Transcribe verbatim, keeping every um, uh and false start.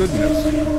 goodness.